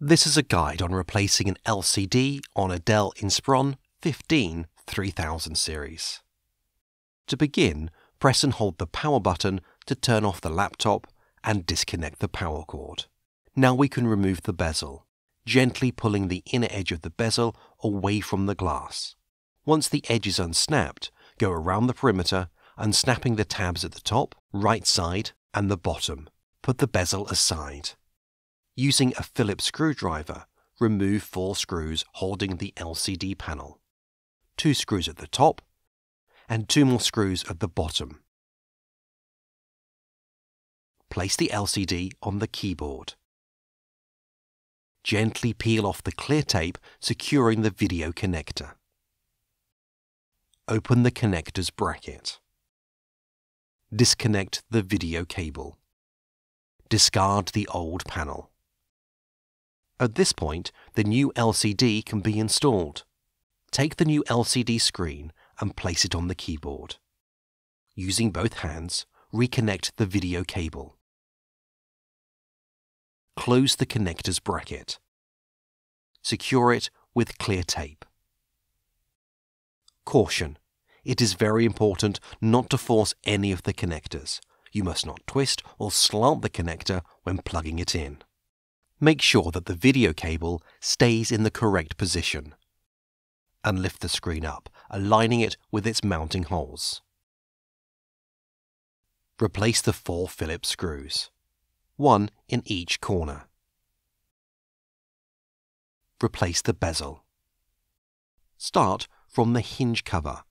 This is a guide on replacing an LCD on a Dell Inspiron 15 3000 series. To begin, press and hold the power button to turn off the laptop and disconnect the power cord. Now we can remove the bezel, gently pulling the inner edge of the bezel away from the glass. Once the edge is unsnapped, go around the perimeter, unsnapping the tabs at the top, right side, and the bottom. Put the bezel aside. Using a Phillips screwdriver, remove 4 screws holding the LCD panel. 2 screws at the top, and 2 more screws at the bottom. Place the LCD on the keyboard. Gently peel off the clear tape securing the video connector. Open the connector's bracket. Disconnect the video cable. Discard the old panel. At this point, the new LCD can be installed. Take the new LCD screen and place it on the keyboard. Using both hands, reconnect the video cable. Close the connector's bracket. Secure it with clear tape. Caution: it is very important not to force any of the connectors. You must not twist or slant the connector when plugging it in. Make sure that the video cable stays in the correct position, and lift the screen up, aligning it with its mounting holes. Replace the 4 Phillips screws, 1 in each corner. Replace the bezel. Start from the hinge cover,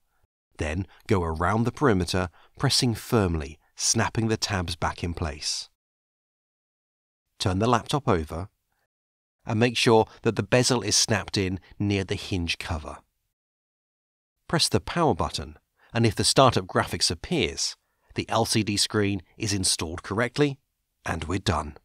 then go around the perimeter, pressing firmly, snapping the tabs back in place. Turn the laptop over and make sure that the bezel is snapped in near the hinge cover. Press the power button, and if the startup graphics appears, the LCD screen is installed correctly, and we're done.